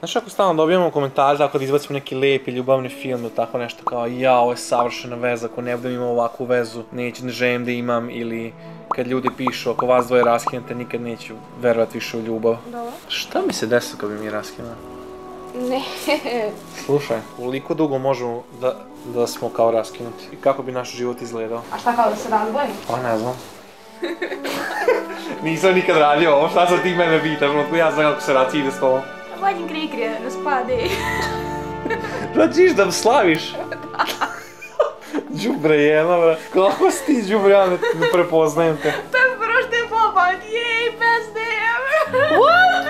Znaš, ako stalno dobijamo komentare, tako da izbacimo neki lijepi ljubavni film ili tako nešto kao ja, ovo je savršena veza, ako ne budem imao ovakvu vezu, ne želim da imam, ili kad ljudi pišu, ako vas dvoje raskinete, nikad neću verovat više u ljubav. Dobro. Šta bi se desilo kad bi mi raskinali? Ne. Slušaj, koliko dugo možemo da smo kao raskinuti? I kako bi naš život izgledao? A šta kao da se razbojim? Pa ne znam. Nisam nikad radio ovo, šta sad ti mene pitaš, otko ja znam kako se raci ide s tobom. Vodim krije, raspade. Račiš da slaviš? Da. Džubre jedna, bra. Kako si ti džubre, ja ne prepoznajem te. To je prošte bobat, jej, bez nema. What?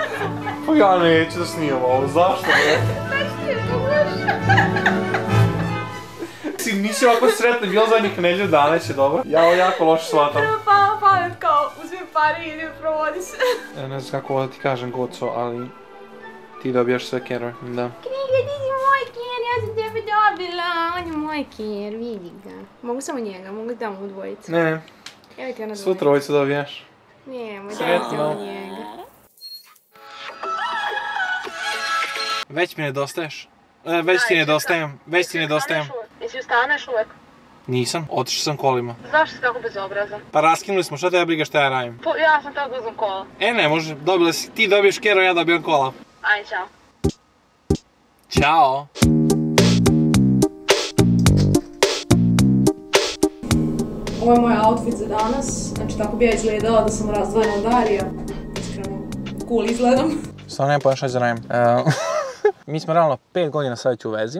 Pa ja neću da snimam ovo, zašto bre? Znaš ti, pomoš. Nisi ovako sretna, bilo zadnjih nedlju dana će, dobro? Ja ovo jako loše shvatam. Prvo pamet kao, uzmi pare i idem, provodi se. Ne znam kako ovo ti kažem, Goco, ali... Ti dobijaš sve kerove, da. Knjiga, ti si moj ker, ja sam tebe dobila. On je moj ker, vidi ga. Mogu samo njega, mogu da mu dvojicu. Ne, ne. Evo ti ona dvojica. Svu trojicu dobijaš. Ne, moj dajte on njega. Već mi nedostaješ. Već ti nedostajem. Jesi ustaneš uvek? Nisam, otišao sam kolima. Zašto si tako bezobrazan? Pa raskinuli smo, šta te ja briga šta ja radim? Ja sam tako uzmem kola. E ne, može, dobila si, ti dobiješ kerove, ja dobijam kola. Ajde, čao. Ćao. Ovo je moj outfit za danas. Znači, tako bi ja izgledala da sam razdvojena od Darija. Iskreno, cool izgledam. Stvarno ne pojašaj za rajem. Mi smo realno 5 godina sad već u vezi.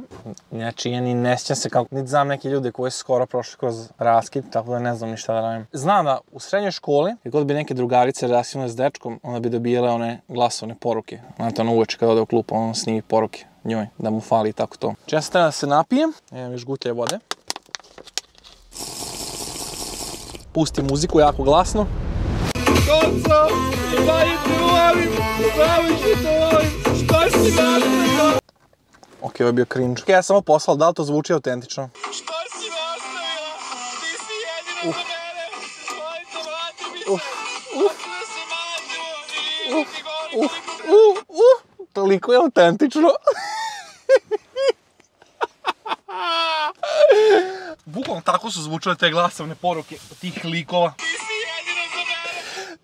Znači, ja ni ne sjećam se kako, niti znam neke ljude koji su skoro prošli kroz raskid, tako da ne znam ništa da radim. Znam da u srednjoj školi, kad god bi neke drugarice raskinule s dečkom, onda bi dobijele one glasovne poruke. Znate, ono uveče kada ode u klub, ono snimi poruke njoj, da mu fali i tako to. Znači, ja sam trebam da se napijem, imam još gutlje vode. Pustim muziku jako glasno. Koco, okej, ovo je bio cringe. Ja sam ovo poslala, da li to zvuči autentično? Šta si nastavila? Ti si jedina za mene! Molim te, vrati mi se! Ostavila si mala djevoj! Ti govorim mi povrlo! Toliko je autentično! Bukvalno tako su zvučile te glasovne poruke tih likova.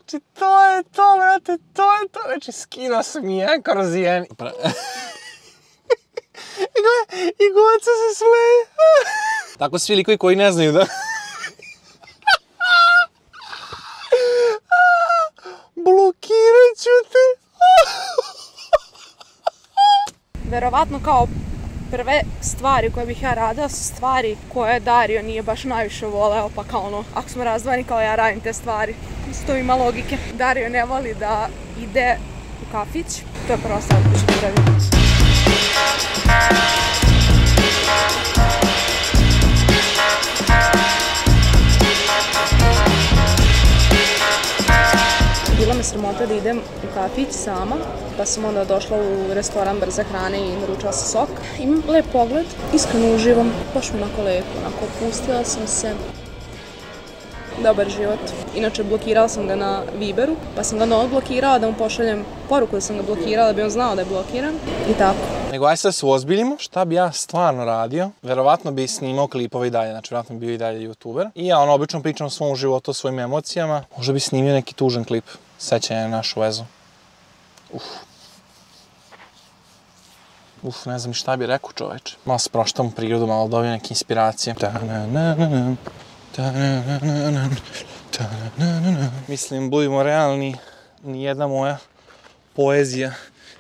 Znači, to je to, brate, to je to. Znači, skino sam i jedan kroz jedan. I Goca se smeje. Tako svi likovi koji ne znaju da... Blokirat ću te. Verovatno kao prve stvari koje bih ja radila su stvari koje Dario nije baš najviše voleo, pa kao ono, ako smo razdvojeni kao ja radim te stvari. To ima logike. Dario ne voli da ide u kafić. To je prva stvar koju ću uraditi. Bila me sramota da idem u kafić sama, pa sam onda došla u restoran brze hrane i naručila sam sok. Imam lep pogled, iskreno uživam, baš mi onako lepo, onako opustila sam se. Dobar život. Inače, blokirala sam ga na Viberu, pa sam ga onda odblokirala da mu pošaljem poruku da sam ga blokirala, da bi on znao da je blokiran i tako. Nego, ajde se da se uozbiljimo. Šta bi ja stvarno radio? Verovatno bi snimao klipove i dalje, znači verovatno bi bio i dalje youtuber. I ja ono obično pričam o svom životu, o svojim emocijama. Možda bi snimio neki tužan klip, sećanje na našu vezu. Uf, ne znam ni šta bi rekao, čoveče. Malo sproštam prirodu, malo dobijem neke inspiracije. Mislim, budimo realni, nijedna moja poezija,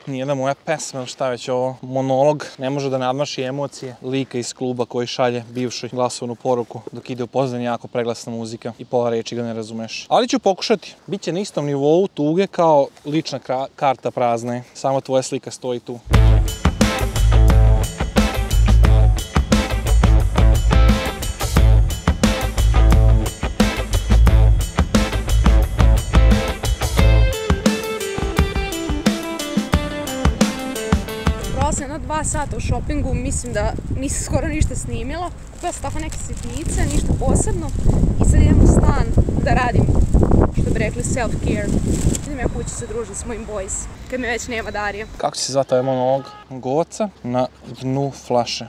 nijedna moja pesma ili šta već ovo, monolog, ne može da nadmaši emocije lika iz kluba koji šalje bivšoj glasovnu poruku dok ide u pozadini jako preglasna muzika i pola reči ga ne razumeš. Ali ću pokušati, bit će na istom nivou tuge kao lična karta prazna je, samo tvoja slika stoji tu. Dva sata u šopingu, mislim da nisam skoro ništa snimila. Kupila sam tako neke sitnice, ništa posebno. I sad idem u stan da radim, što bi rekli, self-care. Idem ja kući se družiti s mojim boys. kad mi već nema Darija. Kako će se zvati ovaj monolog? Goca na dnu flaše.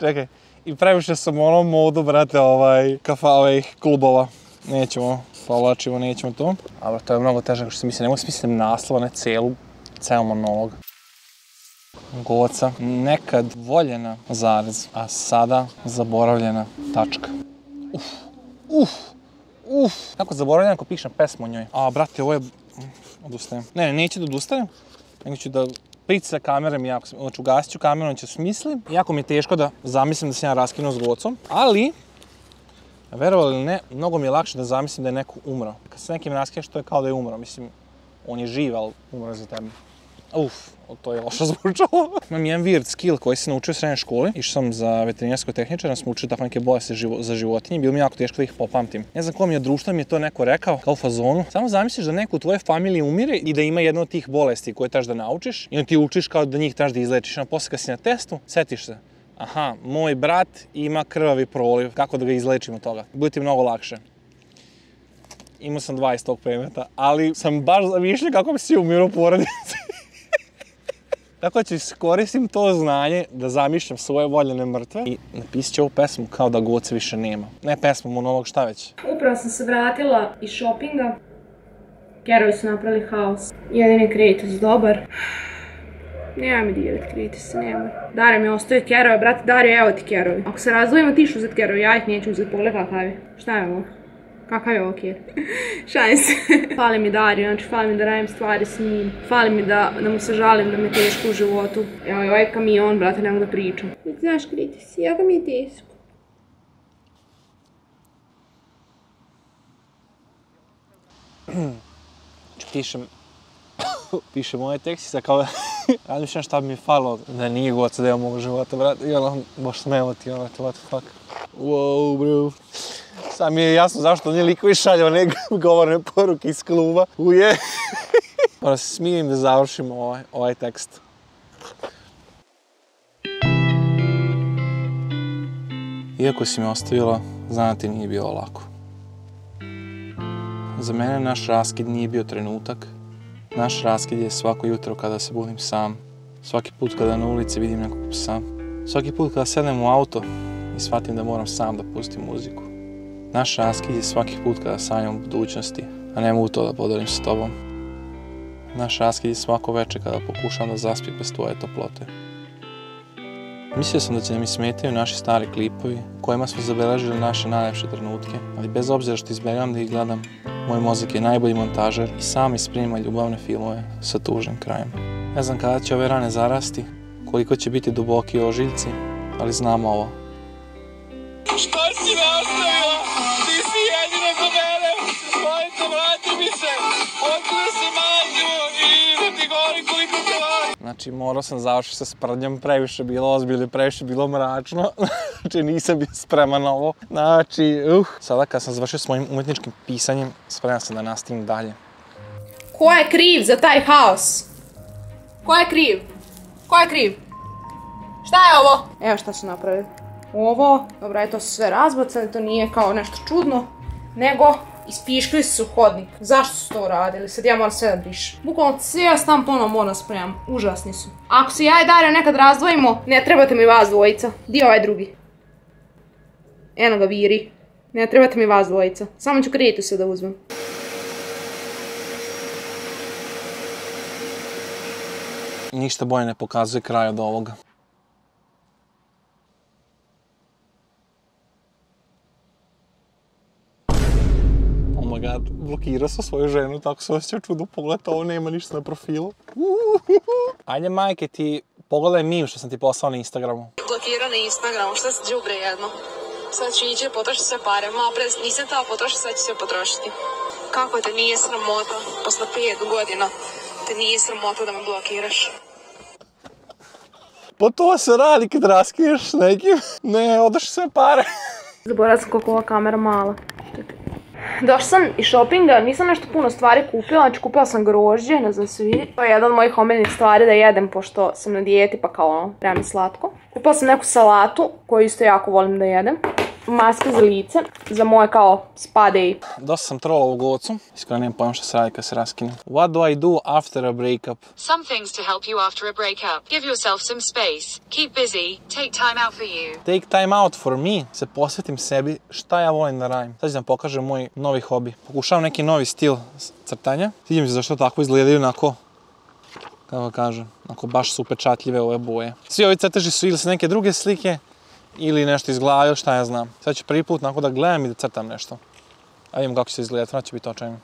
Čekaj, i previše sam u onom modu, brate, kafa ovih klubova. Nećemo, povlačimo, nećemo to. Ali to je mnogo teže kao što se misli, ne mogu smislim naslova, ne ceo monolog. Goca, nekad voljena zarez, a sada zaboravljena tačka. Kako zaboravljena ako pišem pesmu o njoj. A, brate, ovo je... Odustajem. Ne, neću da odustajem, nego ću da pritisak kamerem i jako... Znači, ugasit ću kameru, neću smislim. Jako mi je teško da zamislim da se ja raskinuo s Gocom, ali... Verovali ili ne, mnogo mi je lakše da zamislim da je neko umro. Kad se nekim raskineš, to je kao da je umro. Mislim, on je živ, ali umro za tebe. To je lošo zvučalo. Imam jedan weird skill koji sam naučio u srednjoj školi. Išao sam za veterinarskog tehničara, sam učio tako neke bolesti za životinje. Bilo mi jako teško da ih popamtim. Ne znam ko mi je od društva mi je to neko rekao, kao u fazonu. Samo zamisliš da neko u tvojoj familiji umire i da ima jednu od tih bolesti koje trebaš da naučiš. I onda ti učiš kao da njih trebaš da izlečiš. A posle kad si na testu, setiš se. Aha, moj brat ima krvavi proliv. Kako da ga izlečim od toga? Bude ti mnogo lakše. Imao sam 2 iz tog predmeta, ali sam baš zamišljao kako bi svi umiru u porodici. Tako da ću iskoristim to znanje da zamišljam svoje voljene mrtve i napisat ću ovu pesmu kao da Goce više nema. Ne pesmu, monolog, šta već. Upravo sam se vratila iz šopinga. Gerovi su napravili haos. Jedan je kreator dobar. Nema mi direkt kritisa, nema. Dario mi ostaje kerove, brate, Dario, evo ti kerovi. Ako se razvojimo, ti ću uzeti kerovi, ja ih neću uzeti, pogled kakav je. Šta je ovo? Kakav je ovo ker? Šalim se. Fali mi Dario, znači fali mi da radim stvari s njim. Fali mi da mu se žalim da me teško u životu. Evo je ovaj kamion, brate, nemam da pričam. Znaš kritisi, jako mi je teško. Pišem moje teksti, sad kao... Razmišljam šta bi mi falilo da nije Goca deo mog života, brate, i ono, boš smelo ti, ono, what the fuck. Wow, bro. Sad mi je jasno zašto nije likovi šalja one govorne poruke iz kluba. Uje. Moram se smijem da završimo ovaj tekst. Iako si me ostavila, znam da ti nije bilo lako. Za mene naš raskid nije bio trenutak. Naš raskid je svako jutro kada se budim sam, svaki put kada na ulici vidim nekog psa, svaki put kada sednem u auto i shvatim da moram sam da pustim muziku. Naš raskid je svaki put kada sanjam u budućnosti, a ne mogu to da podelim s tobom. Naš raskid je svako večer kada pokušam da zaspih bez tvoje toplote. Mislio sam da će mi smetaju naši stari klipovi kojima smo zabeležili naše najlepše trenutke, ali bez obzira što izbjegavam da ih gledam, moj mozak je najbolji montažer i sam isprima ljubavne filmove sa tužnim krajem. Ne znam kada će ove rane zarasti, koliko će biti duboki ožiljci, ali znam ovo. Što si me ostavila? Ti si jedina za mene! Molite, vrati mi se! Otkuda se mađu i idem ti gori koliko te volim! Znači, morao sam završiti sa sprdnjom, previše bilo ozbiljno, previše bilo mračno. Znači, nisam bio spreman na ovo. Znači, Sada kad sam završio s mojim umetničkim pisanjem, spreman sam da nastavim dalje. Ko je kriv za taj haos? Ko je kriv? Ko je kriv? Šta je ovo? Evo šta ću napraviti. Ovo, dobra, je to sve razbacali, to nije kao nešto čudno, nego ispiškili su hodnik. Zašto su to uradili? Sad ja moram sve da brišem. Bukvalno cijel stan ponovno moram spremam. Užasni su. Ako se ja i Dario nekad razdvojimo, ne trebate mi vas dvojica. Di je ovaj drugi? Eno ga viri. Ne trebate mi vas dvojica. Samo ću kreditu se da uzmem. Ništa bolje ne pokazuje kraj od ovoga. Blokirao sam svoju ženu, tako se osjećao čudno pogled, ovo nema ništa na profilu. Ajde majke ti, pogledaj meme što sam ti poslao na Instagramu. Blokirao na Instagramu, šta se đubre jedno. Sad ću ići potrošiti sve pare, malo pre nisam tao potrošiti, sad ću sve potrošiti. Kako te nije sramota, posle 5 godina, te nije sramota da me blokiraš. Pa to se radi kad raskineš nekim, ne, odaš sve pare. Zaboravila sam koliko ova kamera mala. Došla sam iz šopinga, nisam nešto puno stvari kupila, znači kupila sam grožđe, ne znam se vidi. To je jedna od mojih omiljenih stvari da jedem, pošto sam na dijeti, pa kao ono, treba mi slatko. Kupila sam neku salatu, koju isto jako volim da jedem. maske za lice, za moje kao spade. Dosta sam trolao u gocu, iskreno nemam pojma što se radi kad se raskine. What do I do after a breakup? Some things to help you after a breakup. Give yourself some space, keep busy, take time out for you. Take time out for me, se posvetim sebi šta ja volim da radim. Sad ću vam pokažem moj novi hobi. Pokušavam neki novi stil crtanja. Sviđa se zašto tako izgledaju onako, kako kažem, onako baš su upečatljive ove boje. Svi ovi crteži su ili sa neke druge slike, ili nešto iz glave, ili šta ja znam. Sad ću prvi put onako da gledam i da crtam nešto. A vidim kako će se izgledati, znači će biti očajno.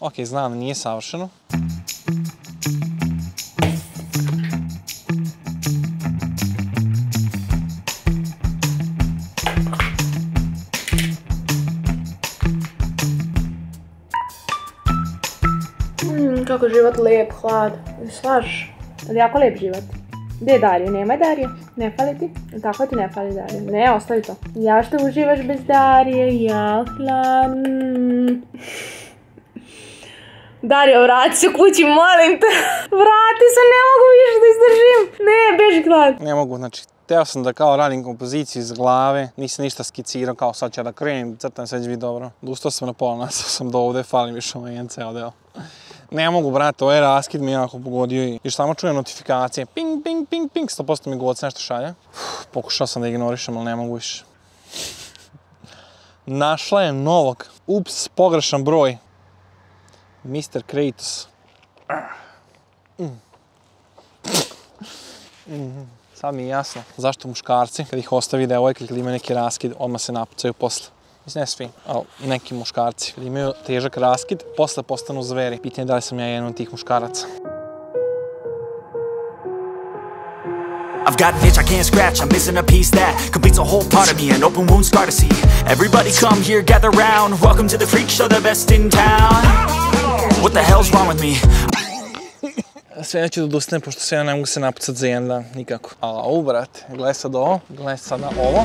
Ok, znam, nije savršeno. Kako je život lep, hlad, slaš, jako lep život. Gdje je Dario? Nemaj Dario, ne fali ti, tako ti ne fali Dario, ne, ostavi to. Ja što uživaš bez Darije, ja hlad. Dario, vrati se kući, molim te, vrati se, ne mogu više da izdržim, ne, beži hlad. Ne mogu, znači, htio sam da kao radim kompoziciju iz glave, nisam ništa skicirao, kao sad ću da krenim, crtam, sve će biti dobro. Ustao sam na pola, nastao sam do ovde, falim više ovaj jedan ceo deo. Ne mogu, brate, ovaj raskid mi je jako pogodio i još samo čujem notifikacije. Ping, ping, ping, ping, 100% mi govac nešto šalja. Pokušao sam da ignorišem, ali ne mogu više. Našla je novog. Ups, pogrešan broj. Mr. Kratos. Sad mi je jasno zašto muškarci, kad ih ostavi devojka, kad imaju neki raskid, odmah se napucaju posle. Mislim, ne svi, ali neki muškarci. Kad imaju težak raskid, posle postanu zveri. Pitanje je da li sam ja jedan od tih muškaraca. I've got an itch I can't scratch, I'm missing a piece that completes a whole part of me, an open wound scar to see. Everybody come here, gather round, welcome to the freak show, the best in town. What the hell's wrong with me? Sve neću da odustanem, pošto sve ne mogu se napucat za jedan dan, nikako. Au, brate, gledaj sad ovo, gledaj sad na ovo.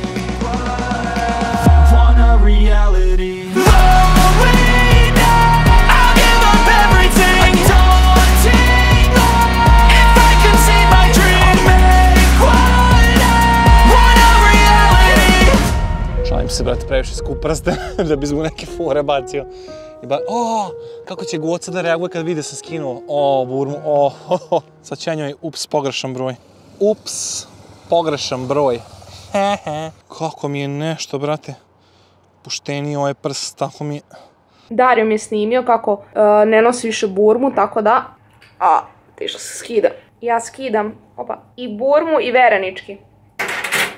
Šalim se, brate, previše skup prste, da bi zbog neke fore bacio. O, kako će goca da reaguje kad vidi da sam skinuo, o, burmu, o, ho, ho. Sad će njoj, ups, pogrešan broj. Ups, pogrešan broj. Hehe. Kako mi je nešto, brate, pušteniji ovaj prst, tako mi je. Dario mi je snimio kako ne nosi više burmu, tako da, a, teško se skida. Ja skidam, opa, i burmu i verenički.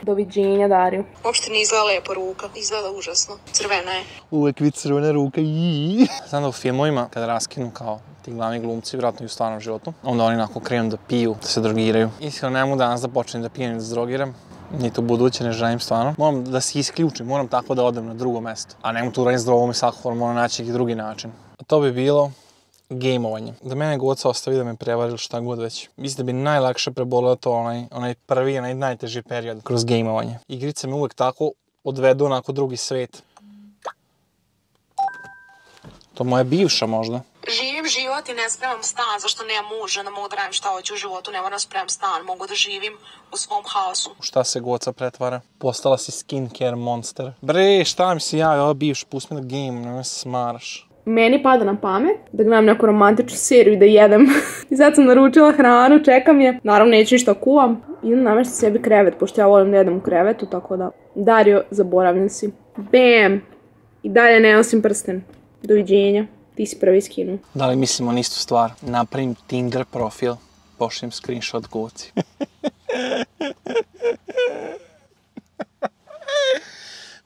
Doviđenja, Dario. Uopšte ne izgleda lepo ruka, izgleda užasno, crvena je. Uvijek vidi crvena ruka, jiii. Znam da u filmovima, kada raskinu kao ti glavni glumci, vjerojatno i u stvarnom životu, onda oni onako krenu da piju, da se drogiraju. Iskreno, ne mogu danas da počnem da pijem i da se drogiram. Nije to buduće, ne želim stvarno. Moram da se isključim, moram tako da odem na drugo mesto. A ne mogu tu raditi s drogom i s alkoholom, moram naći neki drugi način. A to bi bilo gejmovanje. Da mene goca ostavi da me prevari ili šta god već. Mislim da bi najlakše preboleo to onaj prvi, onaj najteži period kroz gejmovanje. Igrice me uvek tako odvedu onako drugi svet. To moja bivša možda. Živim život i ne spremam stan, zašto nemam muža, ne mogu da radim šta hoću u životu, ne moram da spremam stan, mogu da živim u svom haosu. Šta se goca pretvara? Postala si skincare monster. Bre, šta mi si javio, ova bivša, pusti me da gejmujem, ne me smaraš. Meni pada na pamet da gledam neku romantičnu seriju i da jedem. I sad sam naručila hranu, čekam je. Naravno neću ništa kuvam. Idem namešta sebi krevet, pošto ja volim da jedem u krevetu, tako da... Dario, zaboravljam si. Bam! I dalje ne nosim prsten. Doviđenja. Ti si prvi skinu. Da li mislimo na istu stvar? Napravim Tinder profil, pošaljem screenshot goci.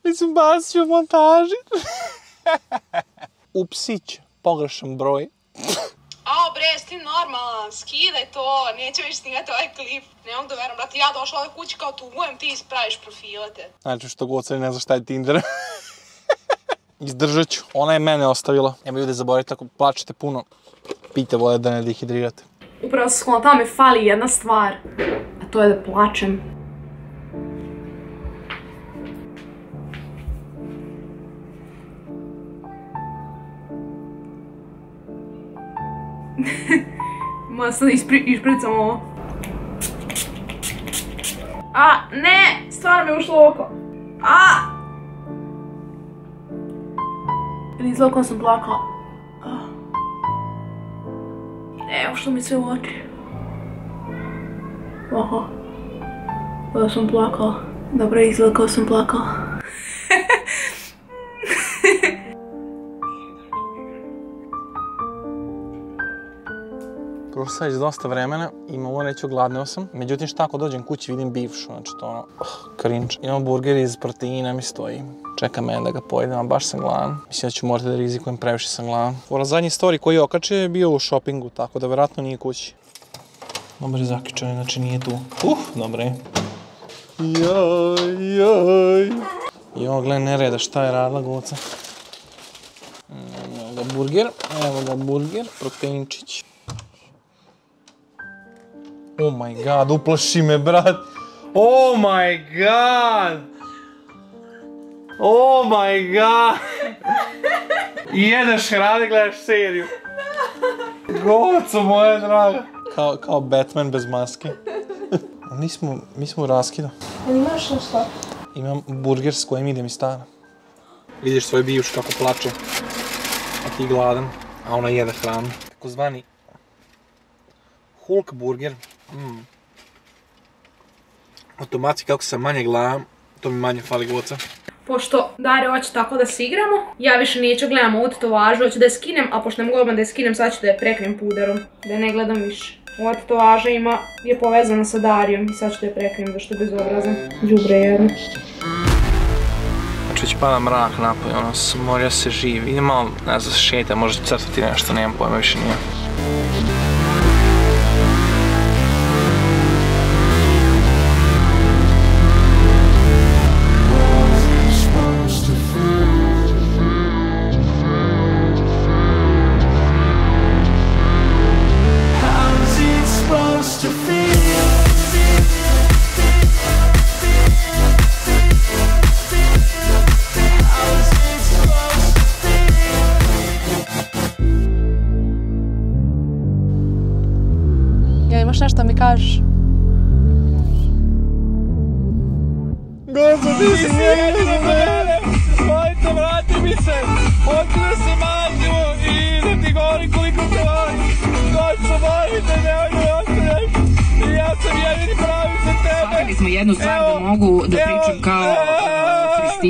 Mislim, bacio montaži. Upsić, pogrešan broj. Ao bre, s tim normalan, skidaj to, neće više snimati ovaj klip. Ne mogu da veram, brate, ja došla ovoj kući kao tugujem, ti ispraviš profilete. Znači što goca ne zna šta je Tinder. Izdržat ću, ona je mene ostavila. Nema ljudi, zaboravite, ako plačete puno, pijte vode da ne dehidrirate. Upravo se sklona, tamo me fali jedna stvar, a to je da plačem. Moja sad ispricam ovo. A, ne, stvarno mi je ušlo u oko. A! Ili iz okom sam plakala. Ne, ušlo mi sve u oči. Oho. Da sam plakala. Dobro, izgleda kao sam plakala. Prošlo sam već dosta vremena i malo reći ogladneo sam. Međutim, šta ako dođem kući vidim bivšu, znači to ono, cringe. Imam burger iz proteina mi stoji. Čeka mene da ga pojedem, a baš sam gladan. Mislim da ću morati da rizikujem, previše sam gladan. Zadnji story koji je okačio je bio u shoppingu, tako da vjerojatno nije kući. Dobar je zaključan, znači nije tu. Dobro je. Jaj, jaj. Jo, gledaj, nereda, šta je radila goca. Evo ga burger, proteinčić. Oh my god, uplaši me, brat. Oh my god. Oh my god. Jedeš hrane, gledaš seriju. Goco, moja draga. Kao Batman bez maske. Mi smo u raskidu. Ali imaš nešto? Imam burger s kojim idem iz stana. Vidiš svoju bivšu kako plače. A ti gladan, a ona jede hranu. Tako zvani Hulk burger. Automatski kako sam manje gladan, to mi manje fali goca. Pošto Dario hoće tako da se igramo, ja više neću gledam ovu tetovažu, hoću da je skinem, a pošto ne mogu odmah da je skinem, sad ću da je prekrijem puderom, da je ne gledam više. Ova tetovaža je povezana sa Darijom i sad ću da je prekrijem, zašto je bezobrazan. Đubre jedno. Znači već pada mrak napolje, ono, morja se živ. Idem malo, ne znam, šetam, možda crtati nešto, nemam pojma, više nije. Imaš nešto da mi kažeš? Goco, ti si njegati za mene! Hajte, vrati mi se! Hoću da se mađimo i da ti govorim koliko te volim! Goco, volite, nemoj da ostaneš! I ja sam jedini pravi za tebe! Slavili smo jednu stvar da mogu da pričam kao Kristina.